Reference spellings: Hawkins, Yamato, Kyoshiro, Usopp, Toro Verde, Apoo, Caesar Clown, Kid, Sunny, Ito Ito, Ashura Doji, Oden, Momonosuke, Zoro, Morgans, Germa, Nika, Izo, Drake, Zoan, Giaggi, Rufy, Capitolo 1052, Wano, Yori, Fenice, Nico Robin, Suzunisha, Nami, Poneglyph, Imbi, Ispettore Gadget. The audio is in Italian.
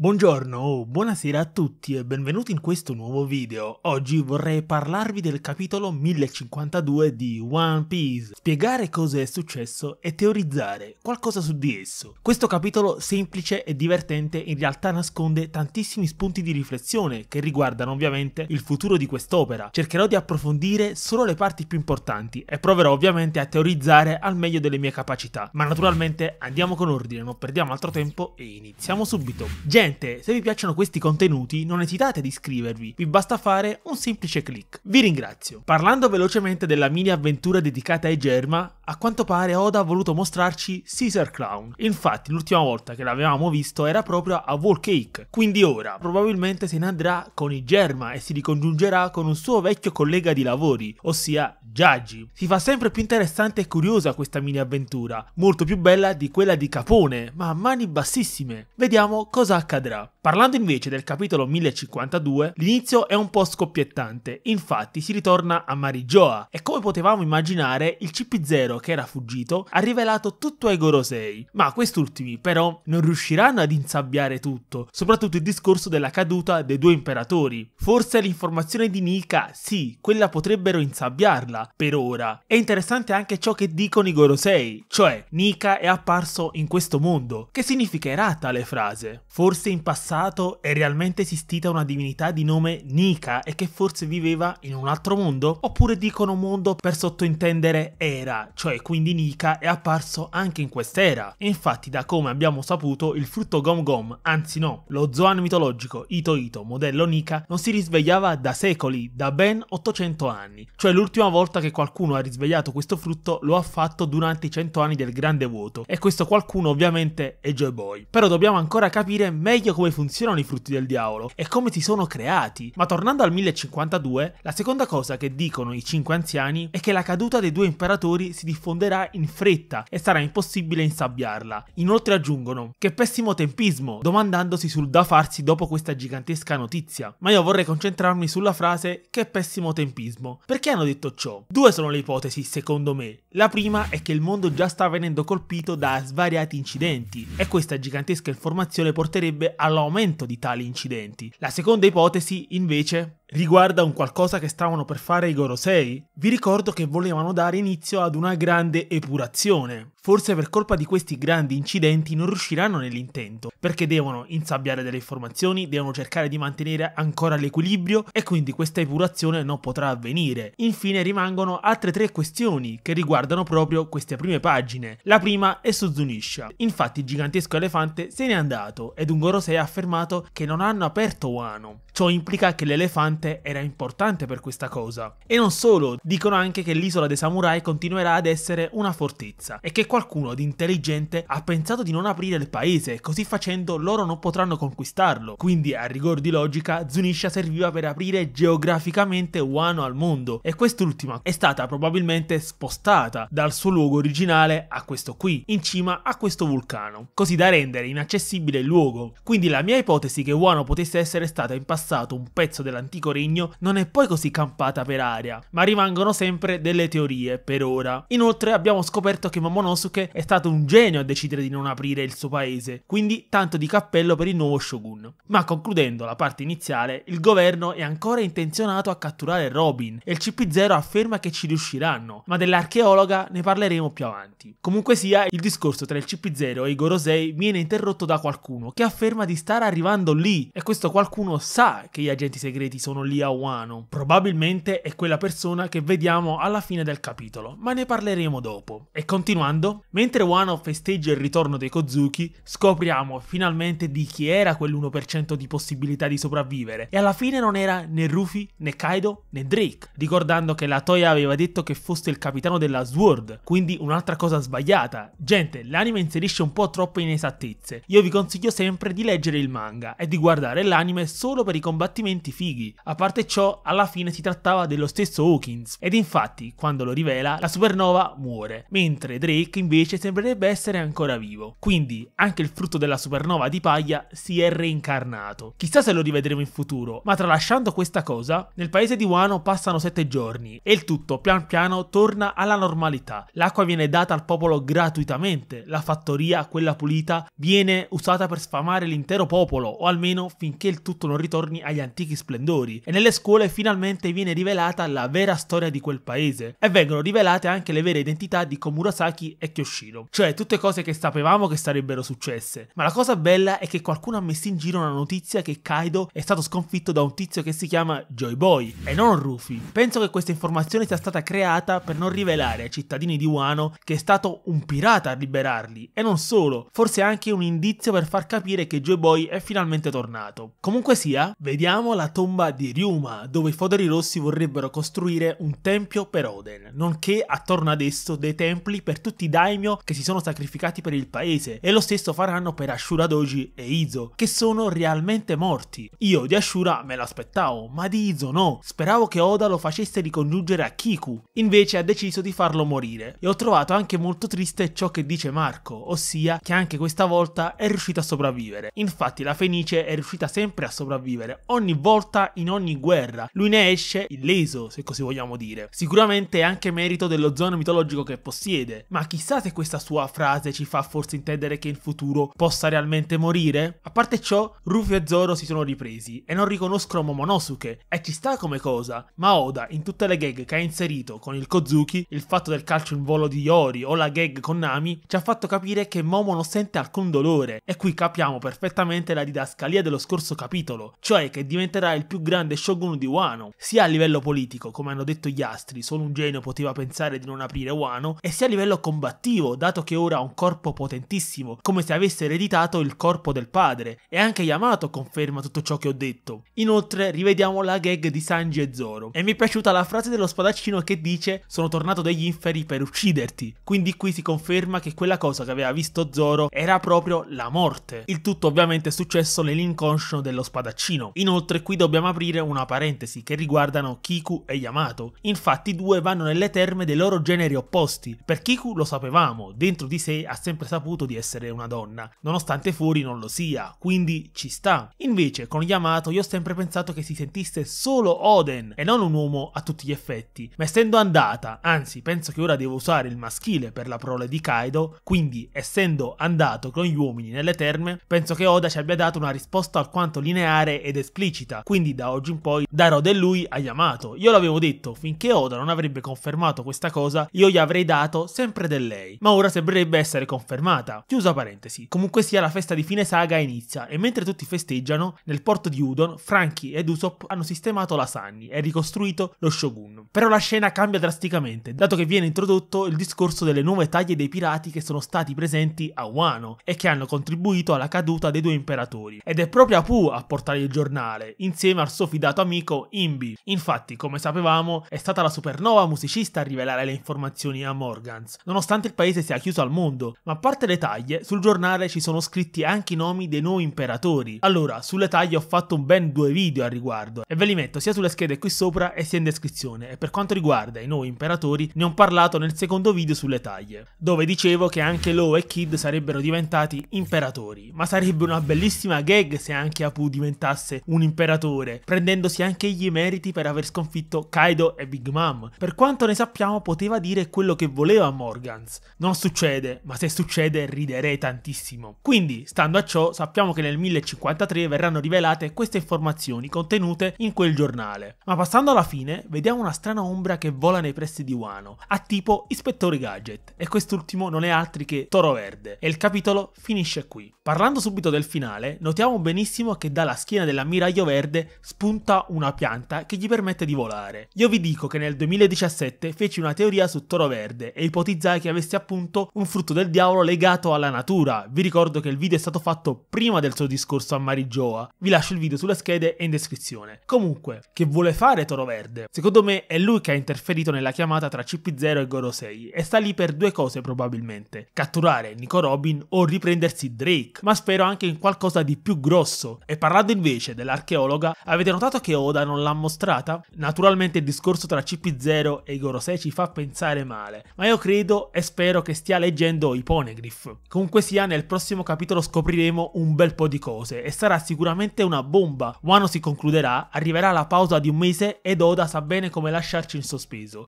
Buongiorno o buonasera a tutti e benvenuti in questo nuovo video. Oggi vorrei parlarvi del capitolo 1052 di One Piece, spiegare cosa è successo e teorizzare qualcosa su di esso. Questo capitolo semplice e divertente in realtà nasconde tantissimi spunti di riflessione che riguardano ovviamente il futuro di quest'opera. Cercherò di approfondire solo le parti più importanti e proverò ovviamente a teorizzare al meglio delle mie capacità. Ma naturalmente andiamo con ordine, non perdiamo altro tempo e iniziamo subito. Gente, se vi piacciono questi contenuti non esitate ad iscrivervi, vi basta fare un semplice click. Vi ringrazio. Parlando velocemente della mini avventura dedicata ai Germa, a quanto pare Oda ha voluto mostrarci Caesar Clown. Infatti l'ultima volta che l'avevamo visto era proprio a Wall Cake, quindi ora probabilmente se ne andrà con i Germa e si ricongiungerà con un suo vecchio collega di lavori, ossia Giaggi. Si fa sempre più interessante e curiosa questa mini avventura, molto più bella di quella di Capone, ma a mani bassissime. Vediamo cosa accadrà. Parlando invece del capitolo 1052, l'inizio è un po' scoppiettante, infatti si ritorna a Marigioa e come potevamo immaginare il CP0 che era fuggito ha rivelato tutto ai Gorosei, ma quest'ultimi però non riusciranno ad insabbiare tutto, soprattutto il discorso della caduta dei due imperatori. Forse l'informazione di Nika, sì, quella potrebbero insabbiarla, per ora. È interessante anche ciò che dicono i Gorosei, cioè Nika è apparso in questo mondo, che significherà tale frase? Forse in passato è realmente esistita una divinità di nome Nika e che forse viveva in un altro mondo? Oppure dicono mondo per sottointendere era, cioè quindi Nika è apparso anche in quest'era. Infatti da come abbiamo saputo il frutto Gom Gom, anzi no, lo Zoan mitologico Ito Ito modello Nika non si risvegliava da secoli, da ben 800 anni. Cioè l'ultima volta che qualcuno ha risvegliato questo frutto lo ha fatto durante i 100 anni del grande vuoto e questo qualcuno ovviamente è Joy Boy. Però dobbiamo ancora capire meglio come funzionano i frutti del diavolo e come si sono creati. Ma tornando al 1052, la seconda cosa che dicono i 5 anziani è che la caduta dei due imperatori si diffonderà in fretta e sarà impossibile insabbiarla. Inoltre aggiungono che pessimo tempismo, domandandosi sul da farsi dopo questa gigantesca notizia. Ma io vorrei concentrarmi sulla frase che pessimo tempismo. Perché hanno detto ciò? Due sono le ipotesi secondo me. La prima è che il mondo già sta venendo colpito da svariati incidenti e questa gigantesca informazione porterebbe all'aumento di tali incidenti. La seconda ipotesi, invece, riguarda un qualcosa che stavano per fare i Gorosei. Vi ricordo che volevano dare inizio ad una grande epurazione. Forse per colpa di questi grandi incidenti non riusciranno nell'intento, perché devono insabbiare delle informazioni, devono cercare di mantenere ancora l'equilibrio e quindi questa epurazione non potrà avvenire. Infine rimangono altre tre questioni che riguardano proprio queste prime pagine. La prima è Suzunisha. Infatti il gigantesco elefante se n'è andato ed un Gorosei ha affermato che non hanno aperto Wano. Ciò implica che l'elefante era importante per questa cosa. E non solo, dicono anche che l'isola dei samurai continuerà ad essere una fortezza e che qualcuno di intelligente ha pensato di non aprire il paese, così facendo loro non potranno conquistarlo. Quindi a rigor di logica Zunisha serviva per aprire geograficamente Wano al mondo e quest'ultima è stata probabilmente spostata dal suo luogo originale a questo qui, in cima a questo vulcano, così da rendere inaccessibile il luogo. Quindi la mia ipotesi che Wano potesse essere stata in passato un pezzo dell'antico regno non è poi così campata per aria, ma rimangono sempre delle teorie per ora. Inoltre abbiamo scoperto che Momonosuke è stato un genio a decidere di non aprire il suo paese, quindi tanto di cappello per il nuovo Shogun. Ma concludendo la parte iniziale, il governo è ancora intenzionato a catturare Robin e il CP0 afferma che ci riusciranno, ma dell'archeologa ne parleremo più avanti. Comunque sia, il discorso tra il CP0 e i Gorosei viene interrotto da qualcuno che afferma di stare arrivando lì e questo qualcuno sa che gli agenti segreti sono lì a Wano. Probabilmente è quella persona che vediamo alla fine del capitolo, ma ne parleremo dopo. E continuando, mentre Wano festeggia il ritorno dei Kozuki, scopriamo finalmente di chi era quell'1% di possibilità di sopravvivere e alla fine non era né Rufy, né Kaido, né Drake, ricordando che la Toei aveva detto che fosse il capitano della Sword, quindi un'altra cosa sbagliata. Gente, l'anime inserisce un po' troppe inesattezze. Io vi consiglio sempre di leggere il manga e di guardare l'anime solo per i combattimenti fighi. A parte ciò, alla fine si trattava dello stesso Hawkins, ed infatti, quando lo rivela, la supernova muore, mentre Drake invece sembrerebbe essere ancora vivo. Quindi, anche il frutto della supernova di paglia si è reincarnato. Chissà se lo rivedremo in futuro, ma tralasciando questa cosa, nel paese di Wano passano 7 giorni, e il tutto pian piano torna alla normalità. L'acqua viene data al popolo gratuitamente, la fattoria, quella pulita, viene usata per sfamare l'intero popolo, o almeno finché il tutto non ritorni agli antichi splendori, e nelle scuole finalmente viene rivelata la vera storia di quel paese, e vengono rivelate anche le vere identità di Komurasaki e Kyoshiro, cioè tutte cose che sapevamo che sarebbero successe. Ma la cosa bella è che qualcuno ha messo in giro una notizia che Kaido è stato sconfitto da un tizio che si chiama Joy Boy, e non Rufy. Penso che questa informazione sia stata creata per non rivelare ai cittadini di Wano che è stato un pirata a liberarli, e non solo, forse anche un indizio per far capire che Joy Boy è finalmente tornato. Comunque sia, vediamo la tomba di Ryuma, dove i foderi rossi vorrebbero costruire un tempio per Oden, nonché attorno ad esso dei templi per tutti i daimyo che si sono sacrificati per il paese, e lo stesso faranno per Ashura Doji e Izo, che sono realmente morti. Io di Ashura me l'aspettavo, ma di Izo no, speravo che Oda lo facesse ricongiungere a Kiku, invece ha deciso di farlo morire, e ho trovato anche molto triste ciò che dice Marco, ossia che anche questa volta è riuscito a sopravvivere. Infatti la Fenice è riuscita sempre a sopravvivere, ogni volta, in ogni guerra. Lui ne esce illeso, se così vogliamo dire. Sicuramente è anche merito dello zono mitologico che possiede, ma chissà se questa sua frase ci fa forse intendere che in futuro possa realmente morire? A parte ciò, Rufy e Zoro si sono ripresi, e non riconoscono Momonosuke, e ci sta come cosa, ma Oda, in tutte le gag che ha inserito con il Kozuki, il fatto del calcio in volo di Yori o la gag con Nami, ci ha fatto capire che Momo non sente alcun dolore, e qui capiamo perfettamente la didascalia dello scorso capitolo, cioè che diventerà il più grande shogun di Wano, sia a livello politico, come hanno detto gli astri, solo un genio poteva pensare di non aprire Wano, e sia a livello combattivo, dato che ora ha un corpo potentissimo, come se avesse ereditato il corpo del padre, e anche Yamato conferma tutto ciò che ho detto. Inoltre rivediamo la gag di Sanji e Zoro, e mi è piaciuta la frase dello spadaccino che dice "sono tornato dagli inferi per ucciderti", quindi qui si conferma che quella cosa che aveva visto Zoro era proprio la morte. Il tutto ovviamente è successo nell'inconscio dello spadaccino. Inoltre qui dobbiamo aprire una parentesi che riguardano Kiku e Yamato. Infatti i due vanno nelle terme dei loro generi opposti. Per Kiku lo sapevamo, dentro di sé ha sempre saputo di essere una donna, nonostante fuori non lo sia, quindi ci sta. Invece con Yamato io ho sempre pensato che si sentisse solo Oden e non un uomo a tutti gli effetti, ma essendo andata, anzi penso che ora devo usare il maschile per la prole di Kaido, quindi essendo andato con gli uomini nelle terme, penso che Oda ci abbia dato una risposta alquanto lineare ed esplicita, quindi da oggi in poi darò del lui a Yamato. Io l'avevo detto, finché Oda non avrebbe confermato questa cosa, io gli avrei dato sempre del lei, ma ora sembrerebbe essere confermata. Chiusa parentesi. Comunque sia, la festa di fine saga inizia, e mentre tutti festeggiano, nel porto di Udon, Franky ed Usopp hanno sistemato la Sunny e ricostruito lo Shogun. Però la scena cambia drasticamente, dato che viene introdotto il discorso delle nuove taglie dei pirati che sono stati presenti a Wano, e che hanno contribuito alla caduta dei due imperatori, ed è proprio Apoo a portare il giornale, insieme al suo fidato amico Imbi. Infatti, come sapevamo, è stata la supernova musicista a rivelare le informazioni a Morgans, nonostante il paese sia chiuso al mondo, ma a parte le taglie, sul giornale ci sono scritti anche i nomi dei nuovi imperatori. Allora, sulle taglie ho fatto un ben 2 video al riguardo, e ve li metto sia sulle schede qui sopra e sia in descrizione, e per quanto riguarda i nuovi imperatori, ne ho parlato nel secondo video sulle taglie, dove dicevo che anche Law e Kid sarebbero diventati imperatori, ma sarebbe una bellissima gag se anche Apoo diventasse un imperatore, prendendosi anche gli meriti per aver sconfitto Kaido e Big Mom. Per quanto ne sappiamo, poteva dire quello che voleva a Morgans. Non succede, ma se succede riderei tantissimo. Quindi, stando a ciò, sappiamo che nel 1053 verranno rivelate queste informazioni contenute in quel giornale. Ma passando alla fine, vediamo una strana ombra che vola nei pressi di Wano, a tipo Ispettore Gadget, e quest'ultimo non è altri che Toro Verde, e il capitolo finisce qui. Parlando subito del finale, notiamo benissimo che dalla schiena dell'ammiraglio verde spunta una pianta che gli permette di volare. Io vi dico che nel 2017 feci una teoria su Toro Verde e ipotizzai che avesse appunto un frutto del diavolo legato alla natura. Vi ricordo che il video è stato fatto prima del suo discorso a Marigioa, vi lascio il video sulle schede e in descrizione. Comunque, che vuole fare Toro Verde? Secondo me è lui che ha interferito nella chiamata tra CP0 e Gorosei, e sta lì per due cose probabilmente: catturare Nico Robin o riprendersi Drake, ma spero anche in qualcosa di più grosso. E parlando invece dell'archeologa, avete Avete notato che Oda non l'ha mostrata? Naturalmente il discorso tra CP0 e i Gorosei ci fa pensare male, ma io credo e spero che stia leggendo i Poneglyph. Comunque sia, nel prossimo capitolo scopriremo un bel po' di cose e sarà sicuramente una bomba. Wano si concluderà, arriverà la pausa di un mese ed Oda sa bene come lasciarci in sospeso.